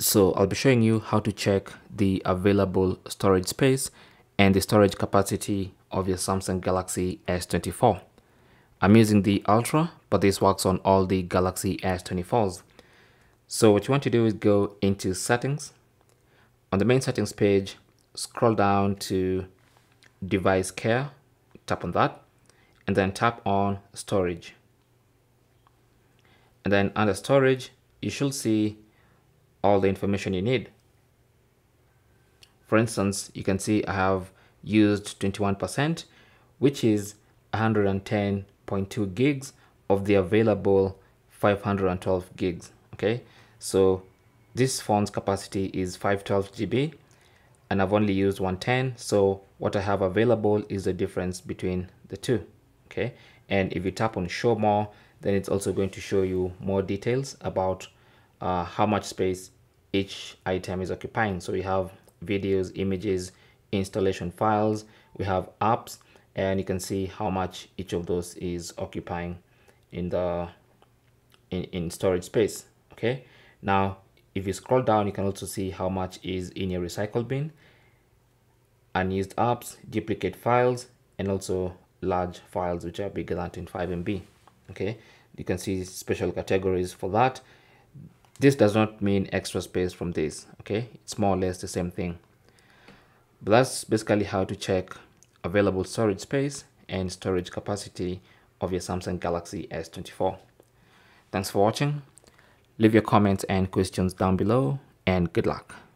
So I'll be showing you how to check the available storage space and the storage capacity of your Samsung Galaxy S24. I'm using the Ultra, but this works on all the Galaxy S24s. So what you want to do is go into settings. On the main settings page, scroll down to device care, tap on that, and then tap on storage. And then under storage, you should see all the information you need. For instance, you can see I have used 21%, which is 110.2 gigs of the available 512 gigs. Okay, so this phone's capacity is 512 GB, and I've only used 110, so what I have available is the difference between the two. Okay, and if you tap on show more, then it's also going to show you more details about how much space each item is occupying. So we have videos, images, installation files, we have apps, and you can see how much each of those is occupying in the in storage space. Okay, now if you scroll down, you can also see how much is in your recycle bin, unused apps, duplicate files, and also large files which are bigger than 5 MB. Okay, you can see special categories for that. This does not mean extra space from this. Okay, it's more or less the same thing. But that's basically how to check available storage space and storage capacity of your Samsung Galaxy S24. Thanks for watching. Leave your comments and questions down below, and good luck.